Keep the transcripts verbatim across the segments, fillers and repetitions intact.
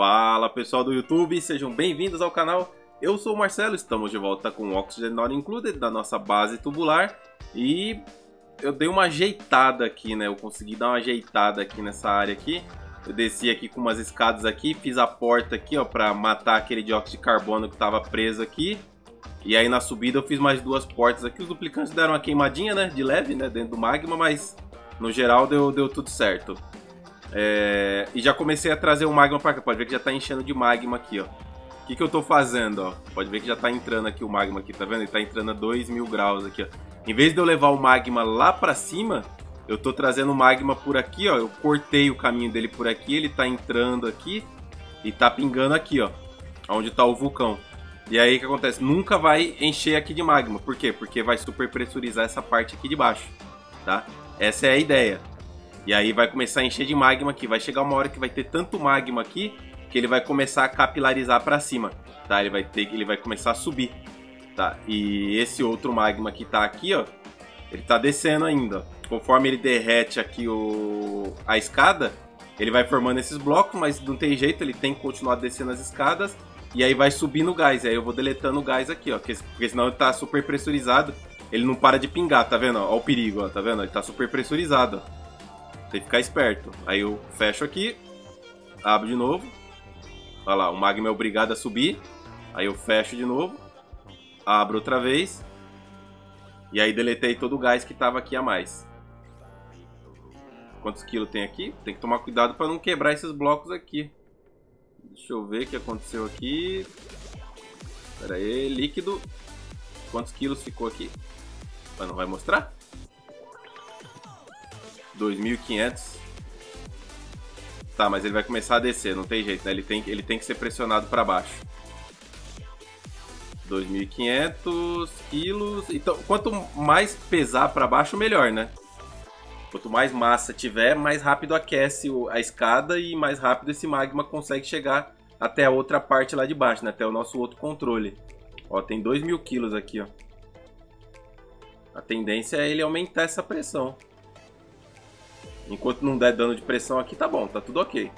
Fala pessoal do YouTube, sejam bem-vindos ao canal. Eu sou o Marcelo, estamos de volta com o Oxygen Not Included da nossa base tubular. E eu dei uma ajeitada aqui, né? Eu consegui dar uma ajeitada aqui nessa área aqui. Eu desci aqui com umas escadas aqui, fiz a porta aqui, ó, para matar aquele dióxido de carbono que estava preso aqui. E aí na subida eu fiz mais duas portas aqui. Os duplicantes deram uma queimadinha, né? De leve, né? Dentro do magma, mas no geral deu, deu tudo certo. É... E já comecei a trazer o magma para cá. Pode ver que já tá enchendo de magma aqui, ó. O que que eu tô fazendo, ó? Pode ver que já tá entrando aqui o magma aqui, tá vendo? Ele tá entrando a dois mil graus aqui, ó. Em vez de eu levar o magma lá para cima, eu tô trazendo o magma por aqui, ó. Eu cortei o caminho dele por aqui, ele tá entrando aqui e tá pingando aqui, ó, onde tá o vulcão. E aí o que acontece? Nunca vai encher aqui de magma. Por quê? Porque vai super pressurizar essa parte aqui de baixo, tá? Essa é a ideia. E aí vai começar a encher de magma aqui. Vai chegar uma hora que vai ter tanto magma aqui que ele vai começar a capilarizar para cima, tá? Ele vai ter, ele vai começar a subir, tá? E esse outro magma que tá aqui, ó, ele tá descendo ainda. Conforme ele derrete aqui o a escada, ele vai formando esses blocos, mas não tem jeito, ele tem que continuar descendo as escadas. E aí vai subindo o gás, e aí eu vou deletando o gás aqui, ó, porque, porque senão ele tá super pressurizado. Ele não para de pingar, tá vendo? Ó, ó o perigo, ó, tá vendo? Ele tá super pressurizado, ó. Tem que ficar esperto. Aí eu fecho aqui, abro de novo. Olha lá, o magma é obrigado a subir. Aí eu fecho de novo, abro outra vez. E aí deletei todo o gás que tava aqui a mais. Quantos quilos tem aqui? Tem que tomar cuidado para não quebrar esses blocos aqui. Deixa eu ver o que aconteceu aqui. Pera aí, líquido. Quantos quilos ficou aqui? Mas não vai mostrar? dois mil e quinhentos. Tá, mas ele vai começar a descer, não tem jeito, né? Ele tem, ele tem que ser pressionado para baixo. dois mil e quinhentos quilos. Então, quanto mais pesar para baixo, melhor, né? Quanto mais massa tiver, mais rápido aquece a escada e mais rápido esse magma consegue chegar até a outra parte lá de baixo, né? Até o nosso outro controle. Ó, tem dois mil quilos aqui, ó. A tendência é ele aumentar essa pressão. Enquanto não der dano de pressão aqui, tá bom, tá tudo ok.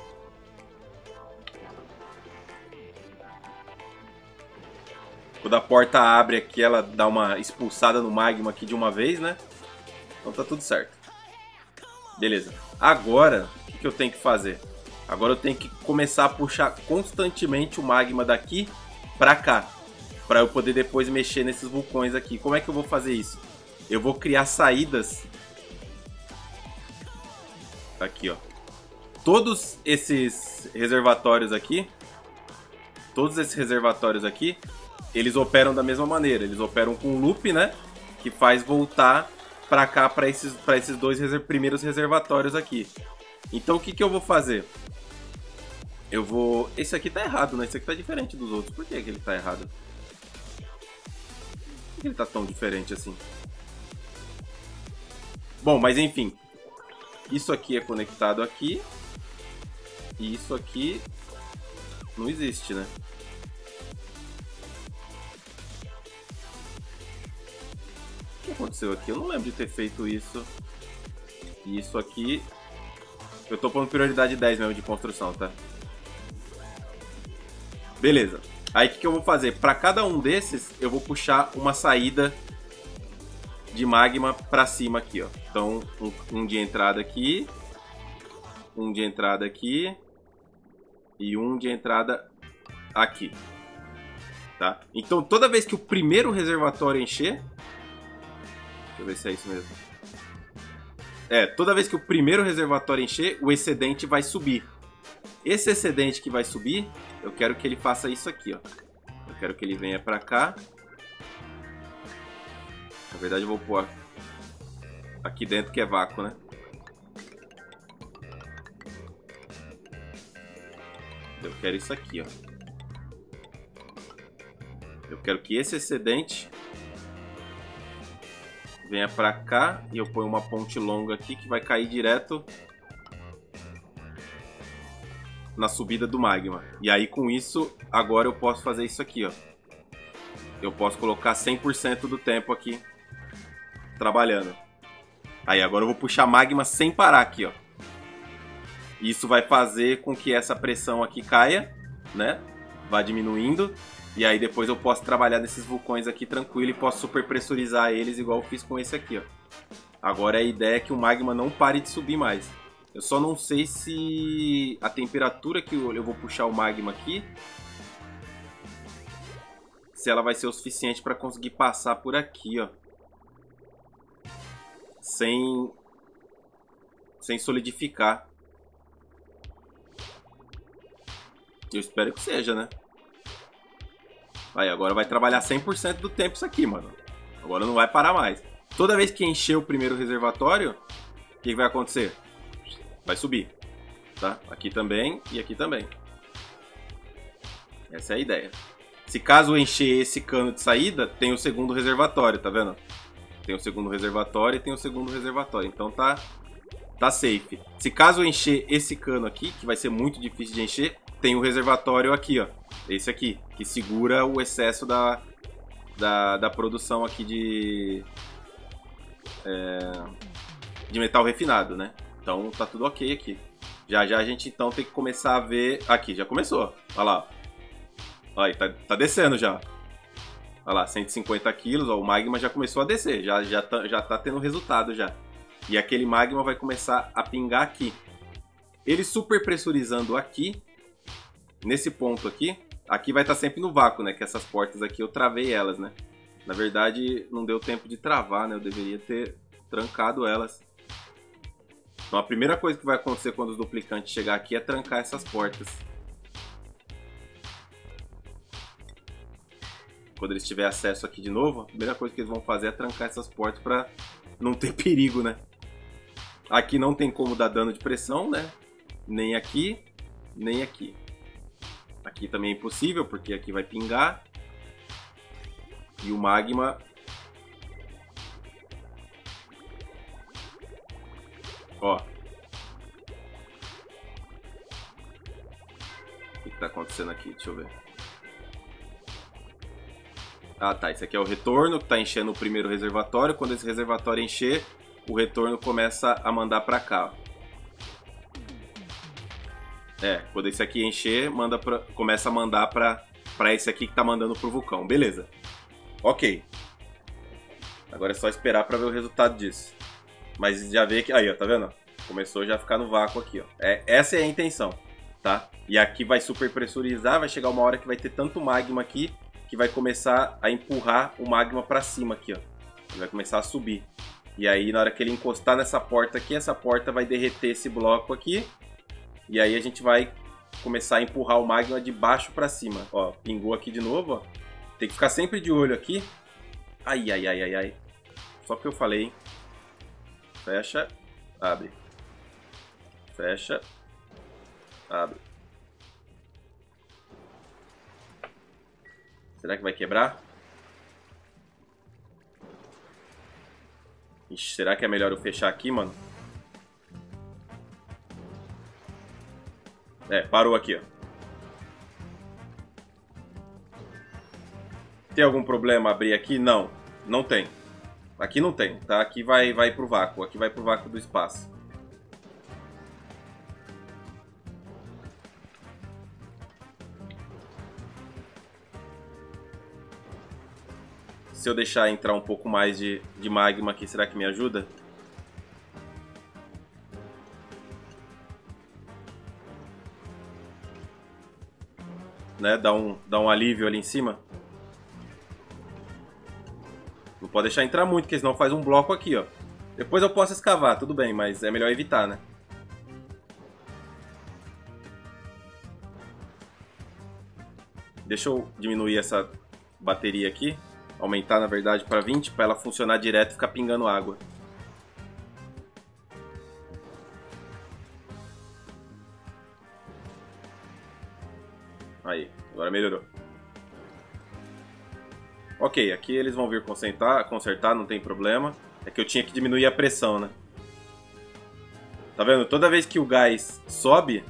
Quando a porta abre aqui, ela dá uma expulsada no magma aqui de uma vez, né? Então tá tudo certo. Beleza. Agora, o que que eu tenho que fazer? Agora eu tenho que começar a puxar constantemente o magma daqui pra cá, pra eu poder depois mexer nesses vulcões aqui. Como é que eu vou fazer isso? Eu vou criar saídas... Aqui, ó. Todos esses reservatórios aqui, todos esses reservatórios aqui, eles operam da mesma maneira. Eles operam com um loop, né? Que faz voltar pra cá, pra esses, pra esses dois reser- primeiros reservatórios aqui. Então, o que que eu vou fazer? Eu vou... Esse aqui tá errado, né? Esse aqui tá diferente dos outros. Por que que ele tá errado? Por que ele tá tão diferente assim? Bom, mas enfim... Isso aqui é conectado aqui. E isso aqui não existe, né? O que aconteceu aqui? Eu não lembro de ter feito isso. E isso aqui... Eu tô pondo prioridade dez mesmo de construção, tá? Beleza. Aí o que que eu vou fazer? Para cada um desses, eu vou puxar uma saída... de magma pra cima aqui, ó. Então, um, um de entrada aqui, um de entrada aqui e um de entrada aqui, tá? Então, toda vez que o primeiro reservatório encher... Deixa eu ver se é isso mesmo. É, toda vez que o primeiro reservatório encher, o excedente vai subir. Esse excedente que vai subir, eu quero que ele faça isso aqui, ó. Eu quero que ele venha pra cá. Na verdade eu vou pôr aqui dentro que é vácuo, né? Eu quero isso aqui, ó. Eu quero que esse excedente venha pra cá e eu ponho uma ponte longa aqui que vai cair direto na subida do magma. E aí com isso, agora eu posso fazer isso aqui, ó. Eu posso colocar cem por cento do tempo aqui trabalhando. Aí agora eu vou puxar magma sem parar aqui, ó. Isso vai fazer com que essa pressão aqui caia, né? Vá diminuindo. E aí depois eu posso trabalhar nesses vulcões aqui tranquilo e posso super pressurizar eles igual eu fiz com esse aqui, ó. Agora a ideia é que o magma não pare de subir mais. Eu só não sei se a temperatura que eu vou puxar o magma aqui, se ela vai ser o suficiente para conseguir passar por aqui, ó. Sem, sem solidificar. Eu espero que seja, né? Aí, agora vai trabalhar cem por cento do tempo isso aqui, mano. Agora não vai parar mais. Toda vez que encher o primeiro reservatório, o que vai acontecer? Vai subir, tá? Aqui também e aqui também. Essa é a ideia. Se caso eu encher esse cano de saída, tem o segundo reservatório, tá vendo? Tem o segundo reservatório e tem o segundo reservatório. Então tá, tá safe. Se caso eu encher esse cano aqui, que vai ser muito difícil de encher, tem o reservatório aqui, ó. Esse aqui, que segura o excesso da, da, da produção aqui de, é, de metal refinado, né? Então tá tudo ok aqui. Já já a gente então tem que começar a ver... Aqui, já começou. Olha lá. Olha aí, tá, tá descendo já. Olha lá, cento e cinquenta quilos, ó, o magma já começou a descer. Já, já, tá, já tá tendo resultado já. E aquele magma vai começar a pingar aqui. Ele super pressurizando aqui. Nesse ponto aqui, aqui vai estar sempre no vácuo, né? Que essas portas aqui eu travei elas, né? Na verdade, não deu tempo de travar, né? Eu deveria ter trancado elas. Então a primeira coisa que vai acontecer quando os duplicantes chegar aqui é trancar essas portas. Quando eles tiverem acesso aqui de novo, a primeira coisa que eles vão fazer é trancar essas portas para não ter perigo, né? Aqui não tem como dar dano de pressão, né? Nem aqui, nem aqui. Aqui também é impossível, porque aqui vai pingar. E o magma... Ó. O que que tá acontecendo aqui? Deixa eu ver. Ah, tá. Esse aqui é o retorno, que tá enchendo o primeiro reservatório. Quando esse reservatório encher, o retorno começa a mandar pra cá, ó. É, quando esse aqui encher, manda pra, começa a mandar pra, pra esse aqui que tá mandando pro vulcão. Beleza. Ok. Agora é só esperar pra ver o resultado disso. Mas já vê que... Aí, ó, tá vendo? Começou já a ficar no vácuo aqui, ó. É, essa é a intenção, tá? E aqui vai super pressurizar, vai chegar uma hora que vai ter tanto magma aqui que vai começar a empurrar o magma pra cima aqui, ó. Ele vai começar a subir. E aí, na hora que ele encostar nessa porta aqui, essa porta vai derreter esse bloco aqui. E aí a gente vai começar a empurrar o magma de baixo pra cima. Ó, pingou aqui de novo, ó. Tem que ficar sempre de olho aqui. Ai, ai, ai, ai, ai. Só porque eu falei, hein. Fecha, abre. Fecha, abre. Será que vai quebrar? Ixi, será que é melhor eu fechar aqui, mano? É, parou aqui, ó. Tem algum problema abrir aqui? Não, não tem. Aqui não tem, tá? Aqui vai, vai pro vácuo. Aqui vai pro vácuo do espaço. Se eu deixar entrar um pouco mais de, de magma aqui, será que me ajuda? Né? Dá um, dá um alívio ali em cima. Não pode deixar entrar muito, porque senão faz um bloco aqui, ó. Depois eu posso escavar, tudo bem, mas é melhor evitar, né? Deixa eu diminuir essa bateria aqui. Aumentar, na verdade, para vinte, para ela funcionar direto e ficar pingando água. Aí, agora melhorou. Ok, aqui eles vão vir consertar, consertar, não tem problema. É que eu tinha que diminuir a pressão, né? Tá vendo? Toda vez que o gás sobe...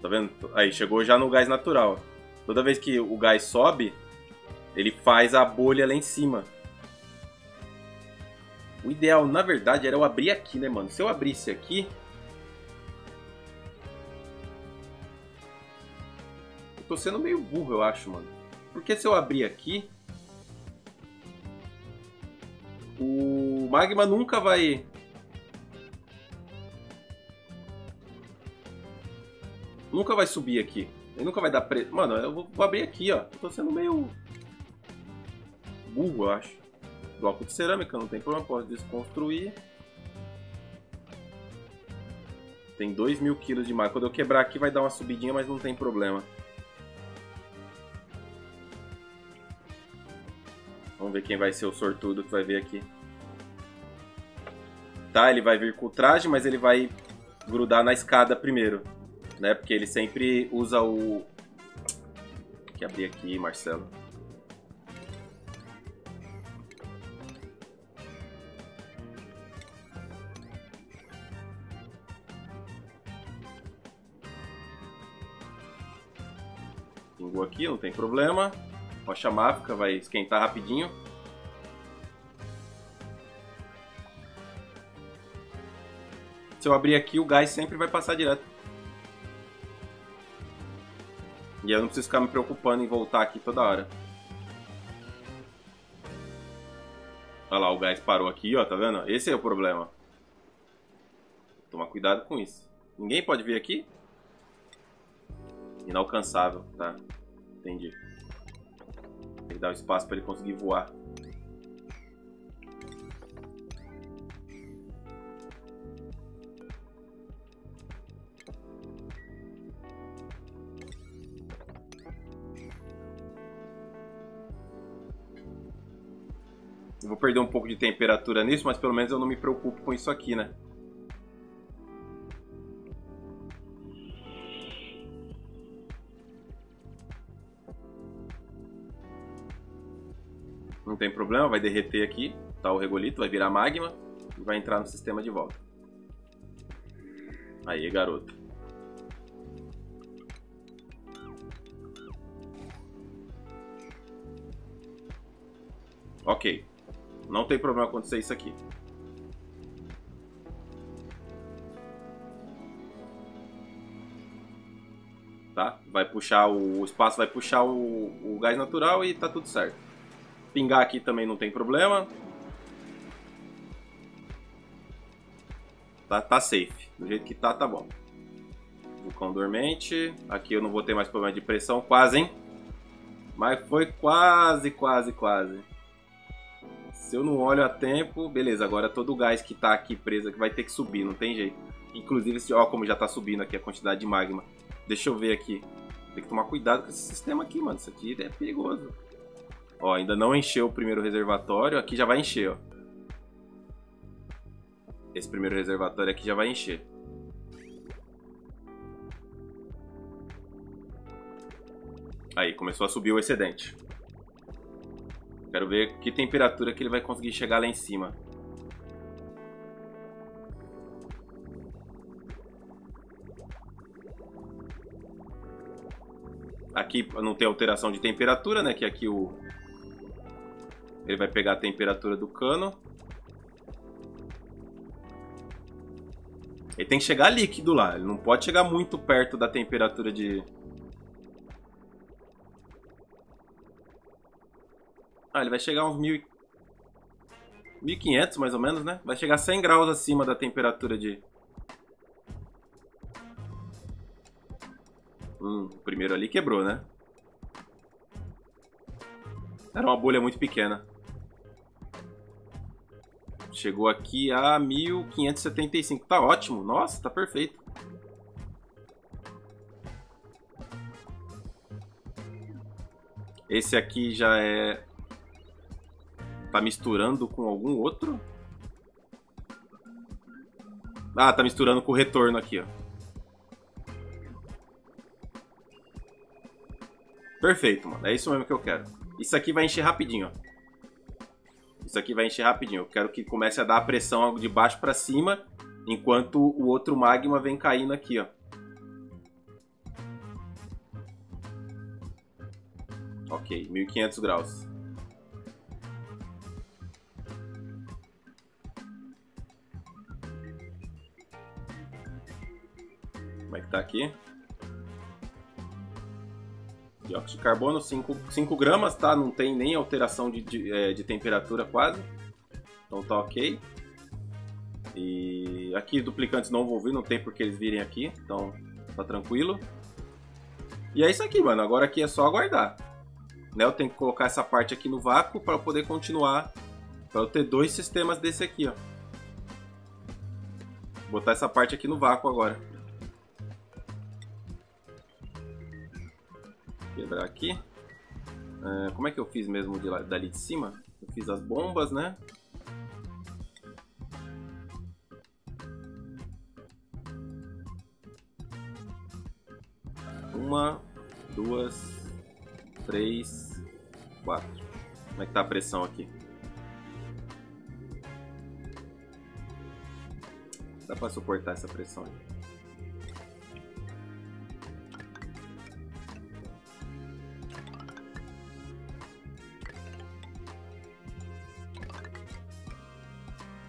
Tá vendo? Aí, chegou já no gás natural. Toda vez que o gás sobe, ele faz a bolha lá em cima. O ideal, na verdade, era eu abrir aqui, né, mano? Se eu abrisse aqui... tô sendo meio burro, eu acho, mano. Porque se eu abrir aqui, o magma nunca vai... Nunca vai subir aqui. Ele nunca vai dar preto. Mano, eu vou, vou abrir aqui, ó. Eu tô sendo meio... burro, eu acho. Bloco de cerâmica, não tem problema. Posso desconstruir. Tem dois mil quilos de magma. Quando eu quebrar aqui vai dar uma subidinha, mas não tem problema. Vamos ver quem vai ser o sortudo que vai vir aqui. Tá, ele vai vir com o traje, mas ele vai grudar na escada primeiro. Né? Porque ele sempre usa o... Tem que abrir aqui, Marcelo. Pingou aqui, não tem problema. Rocha máfica vai esquentar rapidinho. Se eu abrir aqui, o gás sempre vai passar direto. E eu não preciso ficar me preocupando em voltar aqui toda hora. Olha lá, o gás parou aqui, ó, tá vendo? Esse é o problema. Toma cuidado com isso. Ninguém pode vir aqui? Inalcançável, tá? Entendi. Tem que dar um espaço pra ele conseguir voar. Vou perder um pouco de temperatura nisso, mas pelo menos eu não me preocupo com isso aqui, né? Não tem problema, vai derreter aqui, tá? O regolito vai virar magma e vai entrar no sistema de volta. Aí, garoto. Ok. Não tem problema acontecer isso aqui. Tá? Vai puxar o, o espaço, vai puxar o, o gás natural e tá tudo certo. Pingar aqui também não tem problema. Tá, tá safe. Do jeito que tá, tá bom. Vulcão dormente. Aqui eu não vou ter mais problema de pressão. Quase, hein? Mas foi quase, quase, quase. Se eu não olho a tempo, beleza, agora todo o gás que tá aqui preso que vai ter que subir, não tem jeito. Inclusive, ó, como já tá subindo aqui a quantidade de magma. Deixa eu ver aqui. Tem que tomar cuidado com esse sistema aqui, mano. Isso aqui é perigoso. Ó, ainda não encheu o primeiro reservatório. Aqui já vai encher, ó. Esse primeiro reservatório aqui já vai encher. Aí, começou a subir o excedente. Quero ver que temperatura que ele vai conseguir chegar lá em cima. Aqui não tem alteração de temperatura, né? Que aqui o... ele vai pegar a temperatura do cano. Ele tem que chegar líquido lá. Ele não pode chegar muito perto da temperatura de... Ah, ele vai chegar uns mil e quinhentos mais ou menos, né? Vai chegar cem graus acima da temperatura de... Hum, o primeiro ali quebrou, né? Era uma bolha muito pequena. Chegou aqui a mil quinhentos e setenta e cinco. Tá ótimo, nossa, tá perfeito. Esse aqui já é... Tá misturando com algum outro? Ah, tá misturando com o retorno aqui, ó. Perfeito, mano. É isso mesmo que eu quero. Isso aqui vai encher rapidinho, ó. Isso aqui vai encher rapidinho. Eu quero que comece a dar a pressão de baixo pra cima, enquanto o outro magma vem caindo aqui, ó. Ok, mil e quinhentos graus. Como é que tá aqui? dióxido de carbono, cinco gramas, tá? Não tem nem alteração de, de, é, de temperatura quase. Então tá ok. E aqui duplicantes não vão vir, não tem porque eles virem aqui. Então tá tranquilo. E é isso aqui, mano. Agora aqui é só aguardar, né? Eu tenho que colocar essa parte aqui no vácuo para eu poder continuar. Para eu ter dois sistemas desse aqui, ó. Vou botar essa parte aqui no vácuo agora. Quebrar aqui. É, como é que eu fiz mesmo de lá, dali de cima? Eu fiz as bombas, né? Uma, duas, três, quatro. Como é que tá a pressão aqui? Dá para suportar essa pressão aí.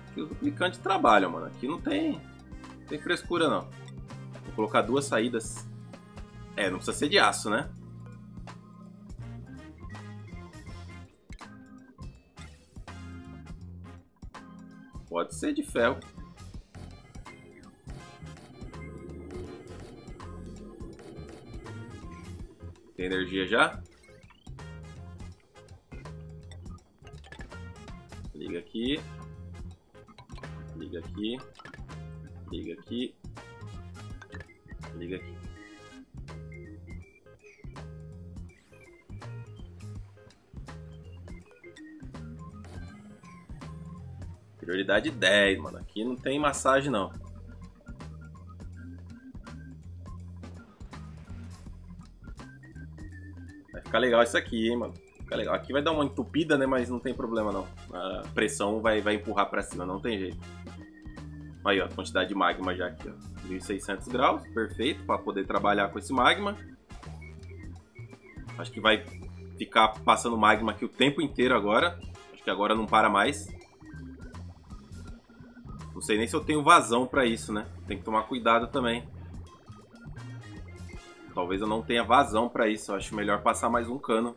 Aqui os duplicantes trabalham, mano. Aqui não tem, não tem frescura, não. Vou colocar duas saídas. É, não precisa ser de aço, né? Pode ser de ferro. Tem energia já? Liga aqui. Liga aqui. Liga aqui. Liga aqui. Prioridade dez, mano. Aqui não tem massagem, não. Fica legal isso aqui, hein, mano. Fica legal. Aqui vai dar uma entupida, né? Mas não tem problema, não. A pressão vai, vai empurrar pra cima, não tem jeito. Aí, ó, a quantidade de magma já aqui, ó. mil e seiscentos graus, perfeito, pra poder trabalhar com esse magma. Acho que vai ficar passando magma aqui o tempo inteiro agora. Acho que agora não para mais. Não sei nem se eu tenho vazão pra isso, né? Tem que tomar cuidado também. Talvez eu não tenha vazão para isso. Eu acho melhor passar mais um cano.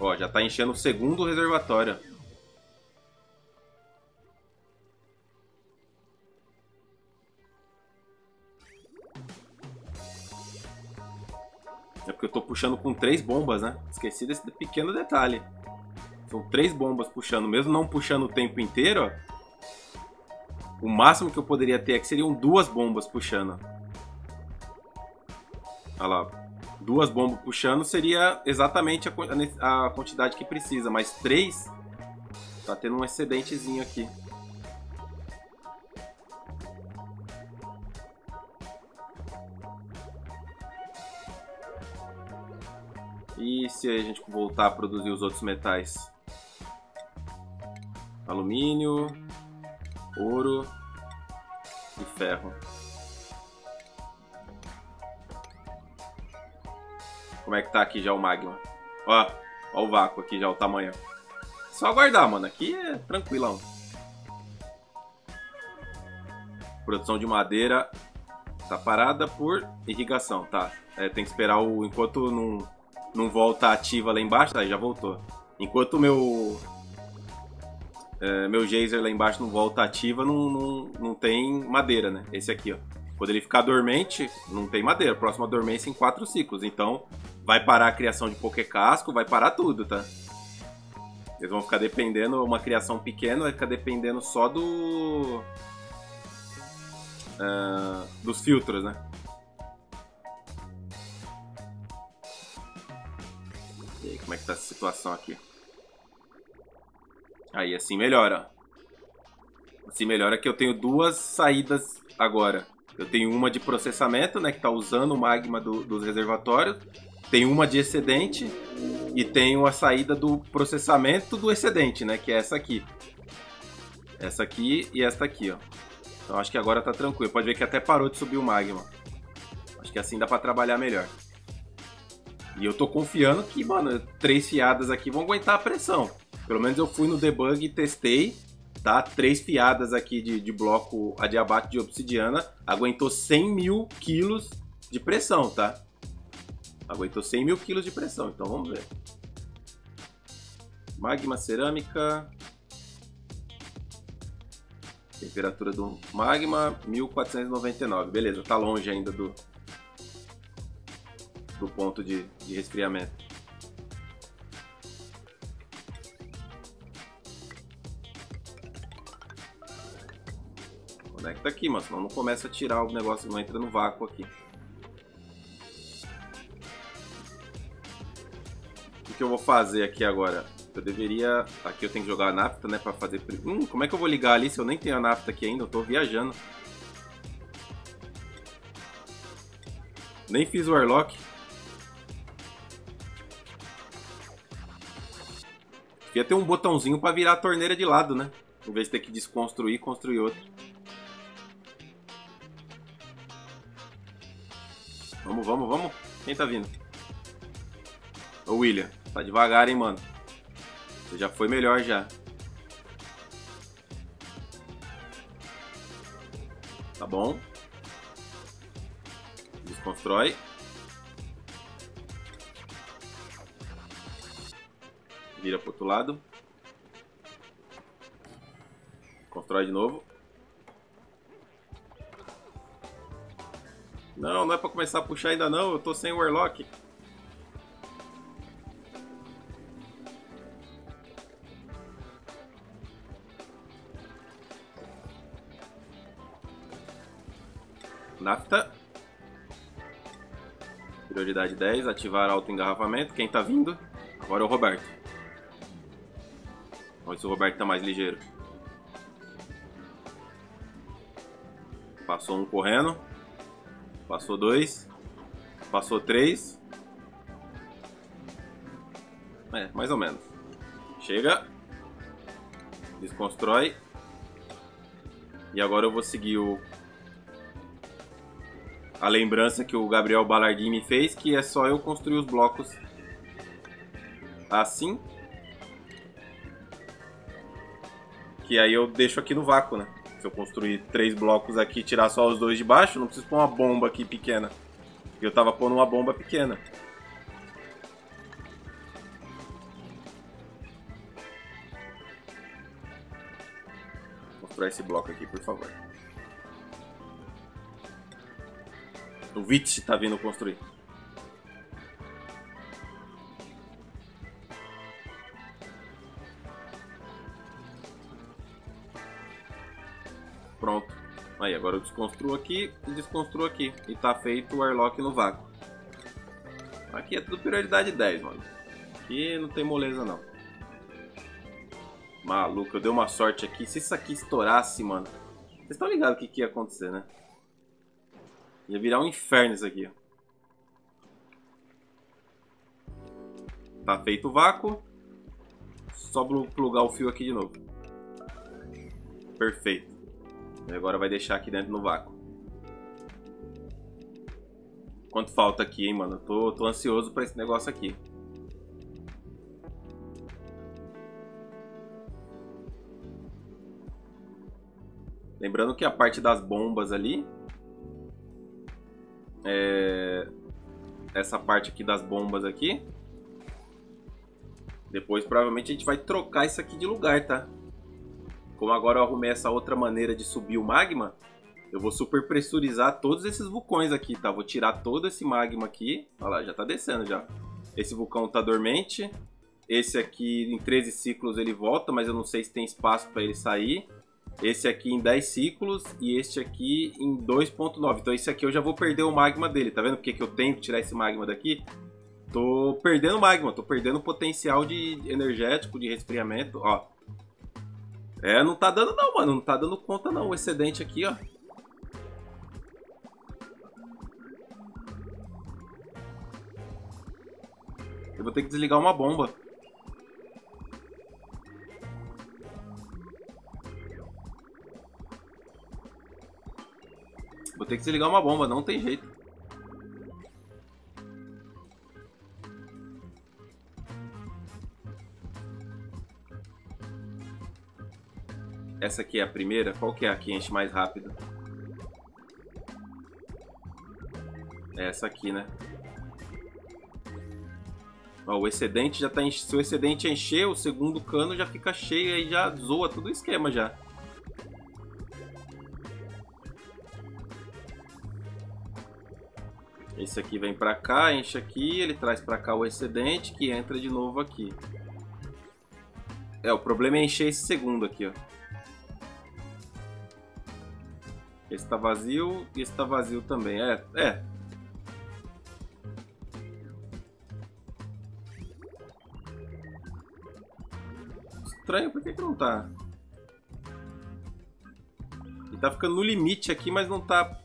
Ó, já tá enchendo o segundo reservatório. É porque eu tô puxando com três bombas, né? Esqueci desse pequeno detalhe. São três bombas puxando. Mesmo não puxando o tempo inteiro, ó. O máximo que eu poderia ter é que seriam duas bombas puxando. Olha lá. Duas bombas puxando seria exatamente a, a quantidade que precisa. Mas três, tá tendo um excedentezinho aqui. E se a gente voltar a produzir os outros metais? Alumínio... ouro e ferro. Como é que tá aqui já o magma? Ó, ó o vácuo aqui já, o tamanho. Só aguardar, mano. Aqui é tranquilão. Produção de madeira tá parada por irrigação, tá? É, tem que esperar o... enquanto não, não volta ativa lá embaixo, tá? Já voltou. Enquanto o meu... É, meu geyser lá embaixo não volta ativa, não, não, não tem madeira, né? Esse aqui, ó. Quando ele ficar dormente, não tem madeira. Próxima dormência em quatro ciclos. Então, vai parar a criação de poké casco, vai parar tudo, tá? Eles vão ficar dependendo, uma criação pequena vai ficar dependendo só do... Uh, dos filtros, né? E aí, como é que tá essa situação aqui? Aí assim melhora. Assim melhora que eu tenho duas saídas agora. Eu tenho uma de processamento, né, que tá usando o magma do, dos reservatórios. Tenho uma de excedente e tenho a saída do processamento do excedente, né, que é essa aqui. Essa aqui e esta aqui, ó. Então acho que agora tá tranquilo. Pode ver que até parou de subir o magma. Acho que assim dá pra trabalhar melhor. E eu tô confiando que, mano, três fiadas aqui vão aguentar a pressão. Pelo menos eu fui no debug e testei tá? Três piadas aqui de, de bloco adiabático de obsidiana. Aguentou cem mil quilos de pressão, tá? Aguentou cem mil quilos de pressão, então vamos ver. Magma, cerâmica. Temperatura do magma, mil quatrocentos e noventa e nove. Beleza, tá longe ainda do, do ponto de, de resfriamento. Conecta aqui, mas senão não começa a tirar o negócio, não entra no vácuo aqui. O que eu vou fazer aqui agora? Eu deveria... Aqui eu tenho que jogar a nafta, né? Pra fazer... Hum, como é que eu vou ligar ali se eu nem tenho a nafta aqui ainda? Eu tô viajando. Nem fiz o airlock. Devia ter um botãozinho pra virar a torneira de lado, né? Em vez de ter que desconstruir, construir outro. Vamos, vamos, vamos. Quem tá vindo? Ô, William. Tá devagar, hein, mano. Você já foi melhor, já. Tá bom. Desconstrói. Vira pro outro lado. Constrói de novo. Não, não é pra começar a puxar ainda não, eu tô sem o airlock. Nafta. Prioridade dez, ativar auto-engarrafamento. Quem tá vindo? Agora é o Roberto. Olha se o Roberto tá mais ligeiro. Passou um correndo. Passou dois. Passou três. É, mais ou menos. Chega. Desconstrói. E agora eu vou seguir o... a lembrança que o Gabriel Ballardini me fez, que é só eu construir os blocos assim. Que aí eu deixo aqui no vácuo, né? Se eu construir três blocos aqui e tirar só os dois de baixo, não preciso pôr uma bomba aqui pequena. Eu tava pondo uma bomba pequena. Vou mostrar esse bloco aqui, por favor. O Vitch tá vindo construir. Pronto. Aí, agora eu desconstruo aqui e desconstruo aqui. E tá feito o airlock no vácuo. Aqui é tudo prioridade dez, mano. Aqui não tem moleza, não. Maluco, eu dei uma sorte aqui. Se isso aqui estourasse, mano... Vocês estão ligados o que, que ia acontecer, né? Ia virar um inferno isso aqui. Tá feito o vácuo. Só plugar o fio aqui de novo. Perfeito. Agora vai deixar aqui dentro no vácuo. Quanto falta aqui, hein, mano? Eu tô, tô ansioso pra esse negócio aqui. Lembrando que a parte das bombas ali... É... Essa parte aqui das bombas aqui... Depois, provavelmente, a gente vai trocar isso aqui de lugar, tá? Como agora eu arrumei essa outra maneira de subir o magma, eu vou super pressurizar todos esses vulcões aqui, tá? Vou tirar todo esse magma aqui. Olha lá, já tá descendo já. Esse vulcão tá dormente. Esse aqui em treze ciclos ele volta, mas eu não sei se tem espaço para ele sair. Esse aqui em dez ciclos e este aqui em dois ponto nove. Então esse aqui eu já vou perder o magma dele, tá vendo? Porque que eu tenho que tirar esse magma daqui? Tô perdendo magma, tô perdendo o potencial de energético, de resfriamento, ó. É, não tá dando não, mano. Não tá dando conta não. O excedente aqui, ó. Eu vou ter que desligar uma bomba. Vou ter que desligar uma bomba. Não tem jeito. Essa aqui é a primeira. Qual que é a que enche mais rápido? É essa aqui, né? Ó, o excedente já tá enche... Se o excedente encher, o segundo cano já fica cheio e já zoa todo o esquema já. Esse aqui vem pra cá, enche aqui, ele traz pra cá o excedente que entra de novo aqui. É, o problema é encher esse segundo aqui, ó. Esse tá vazio e esse tá vazio também. É, é. Estranho, por que que não tá? Ele tá ficando no limite aqui, mas não tá...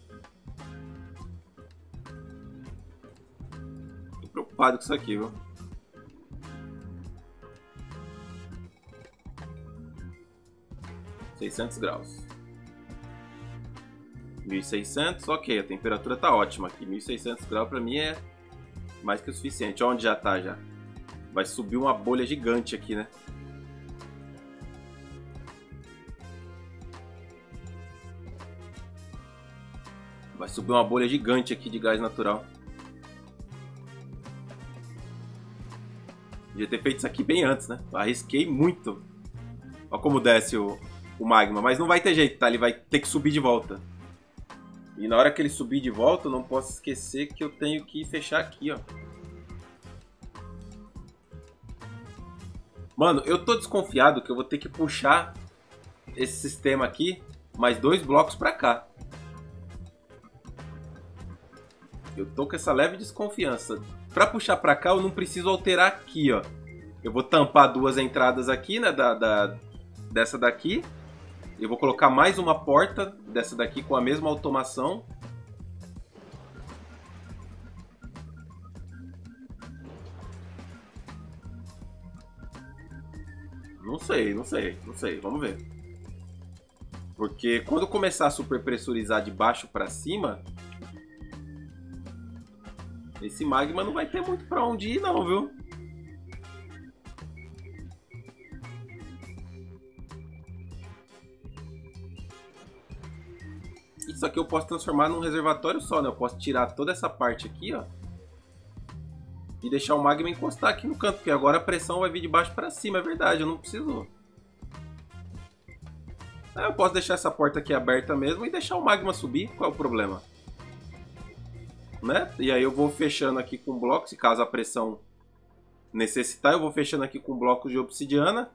Tô preocupado com isso aqui, viu? seiscentos graus. mil e seiscentos, ok, a temperatura tá ótima aqui. mil e seiscentos graus pra mim é mais que o suficiente. Olha onde já tá já. Vai subir uma bolha gigante aqui, né? Vai subir uma bolha gigante aqui de gás natural. Devia ter feito isso aqui bem antes, né? Arrisquei muito. Olha como desce o... o magma, mas não vai ter jeito, tá? Ele vai ter que subir de volta. E na hora que ele subir de volta, eu não posso esquecer que eu tenho que fechar aqui, ó. Mano, eu tô desconfiado que eu vou ter que puxar esse sistema aqui mais dois blocos pra cá. Eu tô com essa leve desconfiança. Pra puxar pra cá, eu não preciso alterar aqui, ó. Eu vou tampar duas entradas aqui, né, da, da, dessa daqui. Eu vou colocar mais uma porta dessa daqui com a mesma automação. Não sei, não sei, não sei. Vamos ver. Porque quando começar a superpressurizar de baixo para cima, esse magma não vai ter muito para onde ir não, viu? Isso aqui eu posso transformar num reservatório só, né? Eu posso tirar toda essa parte aqui, ó. E deixar o magma encostar aqui no canto, porque agora a pressão vai vir de baixo pra cima, é verdade, eu não preciso. Ah, eu posso deixar essa porta aqui aberta mesmo e deixar o magma subir, qual é o problema? Né? E aí eu vou fechando aqui com blocos, se caso a pressão necessitar, eu vou fechando aqui com blocos de obsidiana.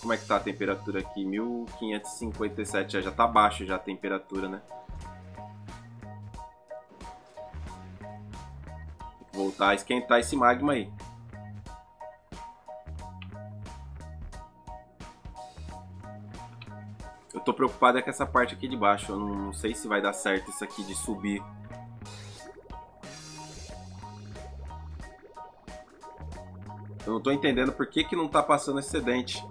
Como é que tá a temperatura aqui? mil quinhentos e cinquenta e sete, já, já tá baixo já a temperatura, né? Vou voltar a esquentar esse magma aí. Eu tô preocupado é com essa parte aqui de baixo, eu não, não sei se vai dar certo isso aqui de subir. Eu não tô entendendo por que que não tá passando excedente.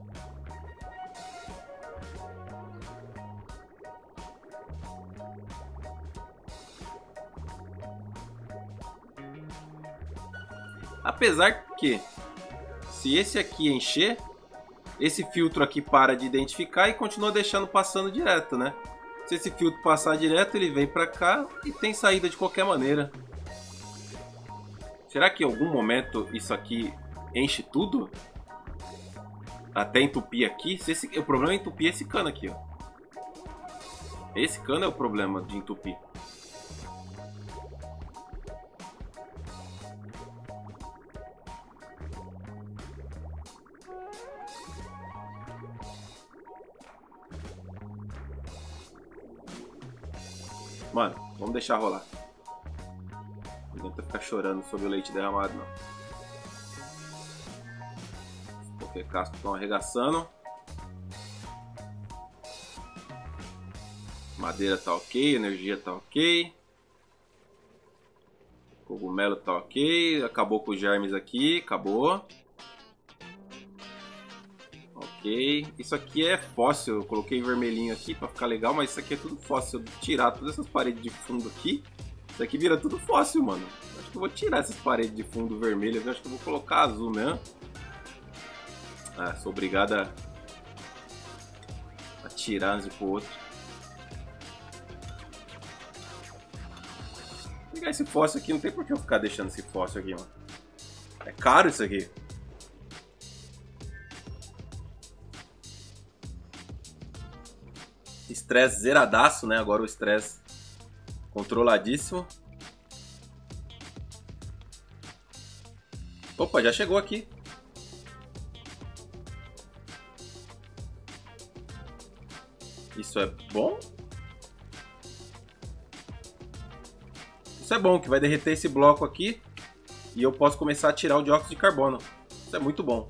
Apesar que, se esse aqui encher, esse filtro aqui para de identificar e continua deixando passando direto, né? Se esse filtro passar direto, ele vem pra cá e tem saída de qualquer maneira. Será que em algum momento isso aqui enche tudo? Até entupir aqui? Se esse... O problema é entupir esse cano aqui, ó. Esse cano é o problema de entupir. Mano, vamos deixar rolar. Não adianta ficar chorando sobre o leite derramado, não. Qualquer casco estão arregaçando. Madeira tá ok, energia tá ok. Cogumelo tá ok. Acabou com os germes aqui, acabou. Isso aqui é fóssil, eu coloquei vermelhinho aqui pra ficar legal, mas isso aqui é tudo fóssil. Eu vou tirar todas essas paredes de fundo aqui, isso aqui vira tudo fóssil, mano. Eu acho que eu vou tirar essas paredes de fundo vermelhas, eu acho que eu vou colocar azul mesmo. Ah, sou obrigado a atirando pro outro. Vou pegar esse fóssil aqui, não tem por que eu ficar deixando esse fóssil aqui, mano. É caro isso aqui. Estresse zeradaço, né? Agora o estresse controladíssimo. Opa, já chegou aqui. Isso é bom? Isso é bom, que vai derreter esse bloco aqui e eu posso começar a tirar o dióxido de carbono. Isso é muito bom.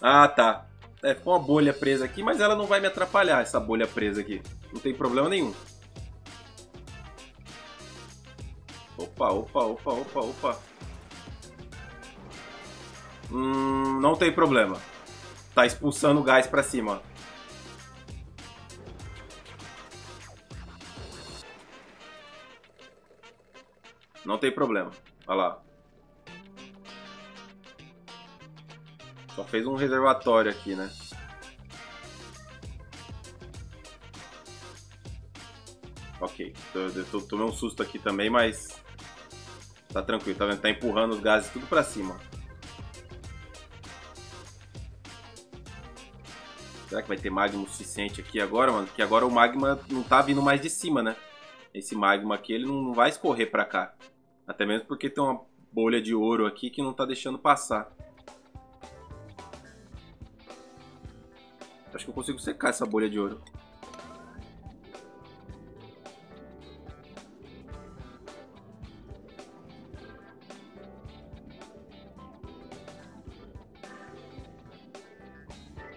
Ah, tá. É, ficou uma bolha presa aqui, mas ela não vai me atrapalhar, essa bolha presa aqui. Não tem problema nenhum. Opa, opa, opa, opa, opa. Hum, não tem problema. Tá expulsando o gás pra cima, ó. Não tem problema. Olha lá. Só fez um reservatório aqui, né? Ok. Eu tomei um susto aqui também, mas... tá tranquilo, tá vendo? Tá empurrando os gases tudo pra cima. Será que vai ter magma o suficiente aqui agora, mano? Porque agora o magma não tá vindo mais de cima, né? Esse magma aqui, ele não vai escorrer pra cá. Até mesmo porque tem uma bolha de ouro aqui que não tá deixando passar. Acho que eu consigo secar essa bolha de ouro.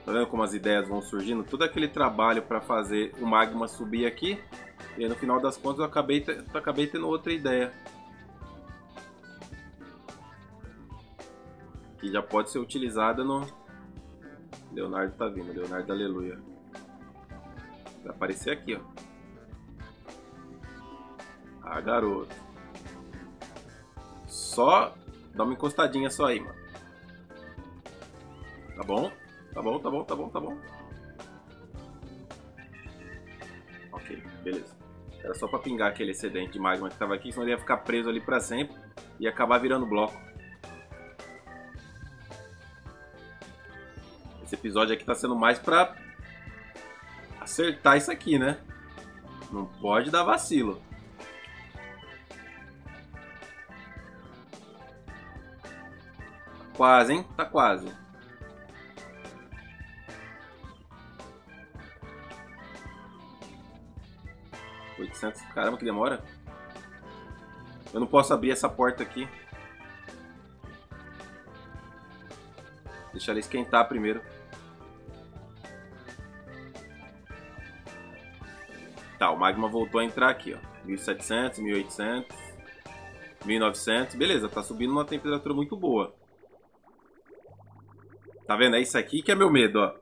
Tá vendo como as ideias vão surgindo? Todo aquele trabalho pra fazer o magma subir aqui. E aí, no final das contas, eu acabei, eu acabei tendo outra ideia. Que já pode ser utilizada no... Leonardo tá vindo, Leonardo aleluia. Vai aparecer aqui, ó. Ah, garoto. Só dá uma encostadinha só aí, mano. Tá bom? Tá bom, tá bom, tá bom, tá bom. Ok, beleza. Era só pra pingar aquele excedente de magma que tava aqui, senão ele ia ficar preso ali pra sempre e acabar virando bloco. Esse episódio aqui tá sendo mais pra acertar isso aqui, né? Não pode dar vacilo. Quase, hein? Tá quase. oitocentos. Caramba, que demora. Eu não posso abrir essa porta aqui. Deixa ela esquentar primeiro. Tá, o magma voltou a entrar aqui, ó. mil e setecentos, mil e oitocentos, mil e novecentos. Beleza, tá subindo uma temperatura muito boa. Tá vendo? É isso aqui que é meu medo, ó.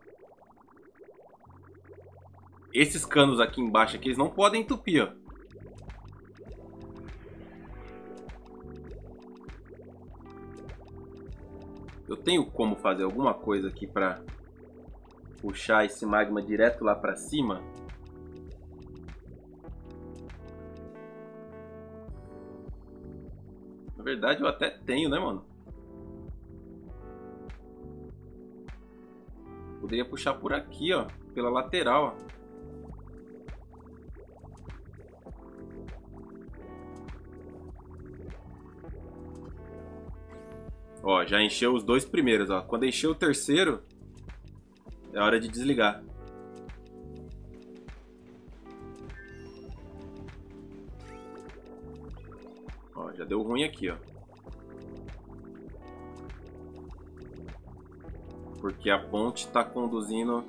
Esses canos aqui embaixo, aqui, eles não podem entupir, ó. Eu tenho como fazer alguma coisa aqui pra puxar esse magma direto lá pra cima? Na verdade, eu até tenho, né, mano? Poderia puxar por aqui, ó. Pela lateral, ó. Ó, já encheu os dois primeiros, ó. Quando encher o terceiro, é hora de desligar. Ó, já deu ruim aqui, ó. Porque a ponte tá conduzindo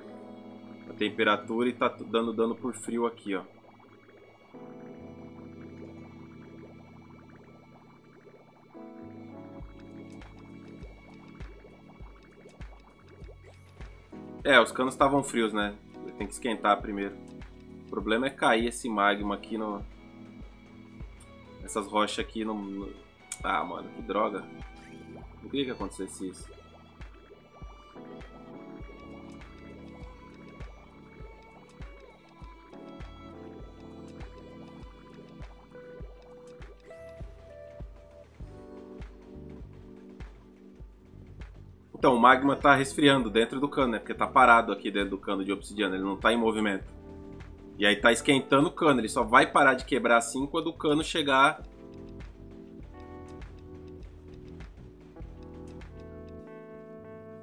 a temperatura e tá dando dano por frio aqui, ó. É, os canos estavam frios, né? Tem que esquentar primeiro. O problema é cair esse magma aqui no... essas rochas aqui no... no... Ah, mano, que droga. Não queria que acontecesse isso. Então, o magma tá resfriando dentro do cano, né? Porque tá parado aqui dentro do cano de obsidiana, ele não tá em movimento. E aí tá esquentando o cano, ele só vai parar de quebrar assim quando o cano chegar...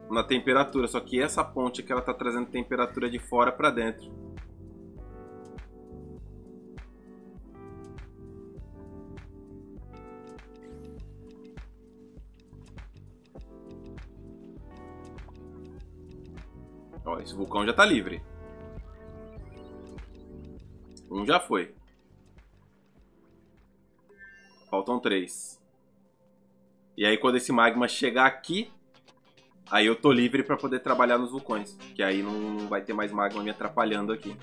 na temperatura, só que essa ponte que ela tá trazendo temperatura de fora pra dentro. Ó, esse vulcão já tá livre. Um já foi. Faltam três. E aí quando esse magma chegar aqui, aí eu tô livre pra poder trabalhar nos vulcões, que aí não vai ter mais magma me atrapalhando aqui.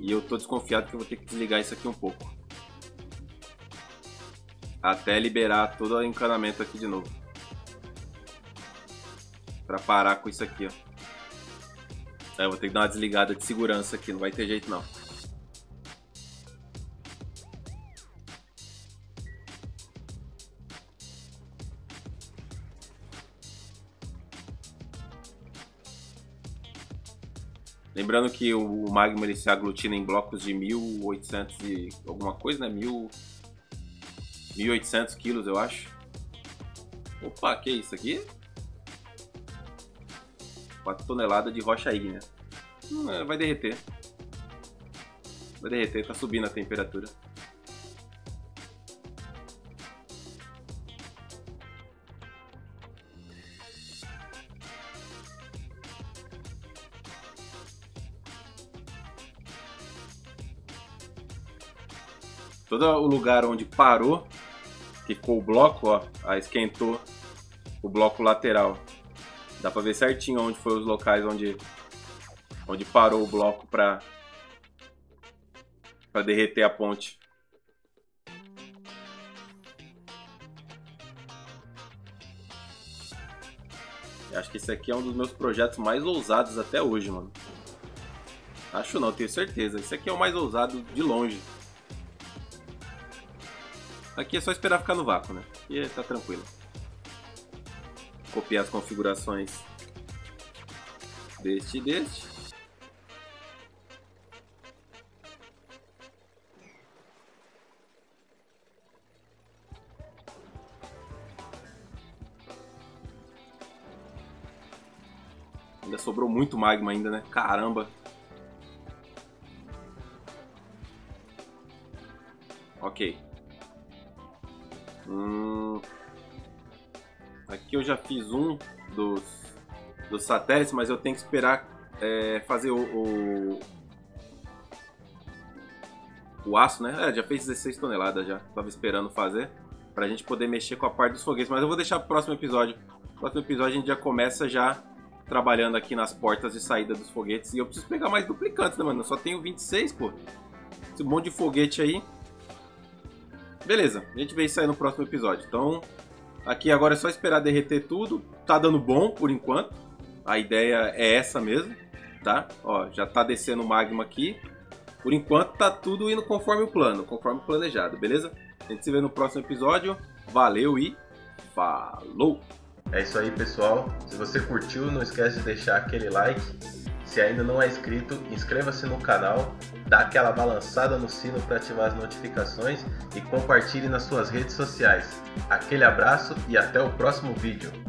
E eu tô desconfiado que eu vou ter que desligar isso aqui um pouco, até liberar todo o encanamento aqui de novo, pra parar com isso aqui, ó. Aí eu vou ter que dar uma desligada de segurança aqui, não vai ter jeito não. Lembrando que o magma ele se aglutina em blocos de mil e oitocentos e alguma coisa, né? mil e oitocentos quilos, eu acho. Opa, que é isso aqui? quatro toneladas de rocha ígnea. Hum, vai derreter. Vai derreter, tá subindo a temperatura. Todo o lugar onde parou, ficou o bloco, ó, ó, esquentou o bloco lateral. Dá pra ver certinho onde foi os locais onde, onde parou o bloco pra, pra derreter a ponte. Eu acho que esse aqui é um dos meus projetos mais ousados até hoje, mano. Acho não, tenho certeza. Esse aqui é o mais ousado de longe. Aqui é só esperar ficar no vácuo, né? E tá tranquilo. Copiar as configurações deste e deste. Ainda sobrou muito magma ainda, né? Caramba! Ok. Hum, aqui eu já fiz um dos, dos satélites, mas eu tenho que esperar é, fazer o, o, o aço, né? É, já fez dezesseis toneladas já, tava esperando fazer, pra gente poder mexer com a parte dos foguetes, mas eu vou deixar pro próximo episódio. No próximo episódio a gente já começa já trabalhando aqui nas portas de saída dos foguetes, e eu preciso pegar mais duplicantes, né, mano? Eu só tenho vinte e seis, pô, esse monte de foguete aí. Beleza, a gente vê isso aí no próximo episódio. Então, aqui agora é só esperar derreter tudo. Tá dando bom por enquanto. A ideia é essa mesmo, tá? Ó, já tá descendo o magma aqui. Por enquanto tá tudo indo conforme o plano, conforme planejado, beleza? A gente se vê no próximo episódio. Valeu e falou! É isso aí, pessoal. Se você curtiu, não esquece de deixar aquele like. Se ainda não é inscrito, inscreva-se no canal, dá aquela balançada no sino para ativar as notificações e compartilhe nas suas redes sociais. Aquele abraço e até o próximo vídeo!